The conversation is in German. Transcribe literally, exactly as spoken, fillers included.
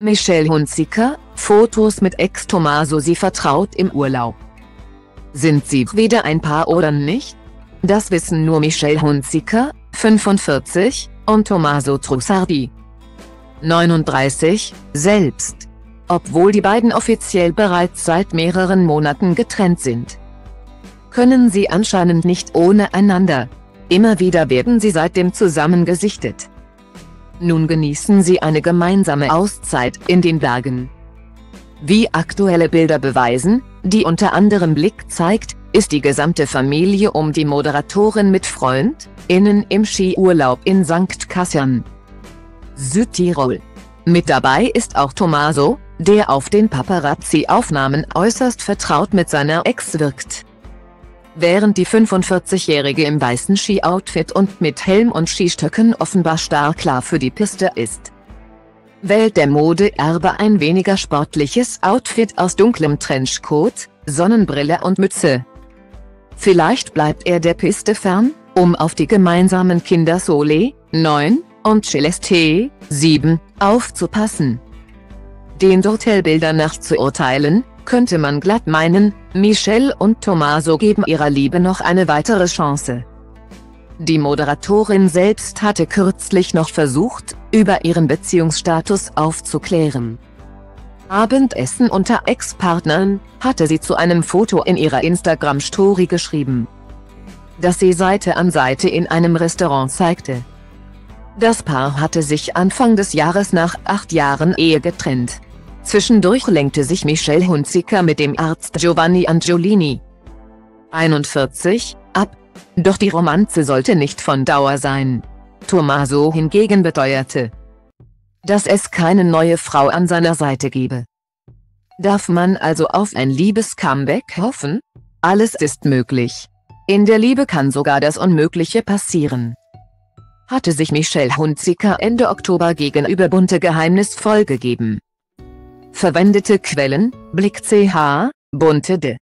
Michelle Hunziker, Fotos mit Ex Tomaso. Sie vertraut im Urlaub. Sind sie wieder ein Paar oder nicht? Das wissen nur Michelle Hunziker, fünfundvierzig, und Tomaso Trussardi, neununddreißig, selbst, obwohl die beiden offiziell bereits seit mehreren Monaten getrennt sind. Können sie anscheinend nicht ohne einander. Immer wieder werden sie seitdem zusammen gesichtet. Nun genießen sie eine gemeinsame Auszeit in den Bergen. Wie aktuelle Bilder beweisen, die unter anderem Blick zeigt, ist die gesamte Familie um die Moderatorin mit Freund, innen im Skiurlaub in Sankt Kassian, Südtirol. Mit dabei ist auch Tomaso, der auf den Paparazzi-Aufnahmen äußerst vertraut mit seiner Ex wirkt. Während die fünfundvierzigjährige im weißen Skioutfit und mit Helm und Skistöcken offenbar startklar für die Piste ist, wählt der Modeerbe ein weniger sportliches Outfit aus dunklem Trenchcoat, Sonnenbrille und Mütze. Vielleicht bleibt er der Piste fern, um auf die gemeinsamen Kinder Sole, neun, und Celeste, sieben, aufzupassen. Den Hotelbildern nachzuurteilen, könnte man glatt meinen, Michelle und Tomaso geben ihrer Liebe noch eine weitere Chance. Die Moderatorin selbst hatte kürzlich noch versucht, über ihren Beziehungsstatus aufzuklären. Abendessen unter Ex-Partnern, hatte sie zu einem Foto in ihrer Instagram-Story geschrieben, das sie Seite an Seite in einem Restaurant zeigte. Das Paar hatte sich Anfang des Jahres nach acht Jahren Ehe getrennt. Zwischendurch lenkte sich Michelle Hunziker mit dem Arzt Giovanni Angiolini, einundvierzig, ab, doch die Romanze sollte nicht von Dauer sein. Tomaso hingegen beteuerte, dass es keine neue Frau an seiner Seite gebe. Darf man also auf ein Liebes-Comeback hoffen? Alles ist möglich. In der Liebe kann sogar das Unmögliche passieren. Hatte sich Michelle Hunziker Ende Oktober gegenüber Bunte geheimnisvoll gegeben. Verwendete Quellen: Blick punkt c h, Bunte punkt d e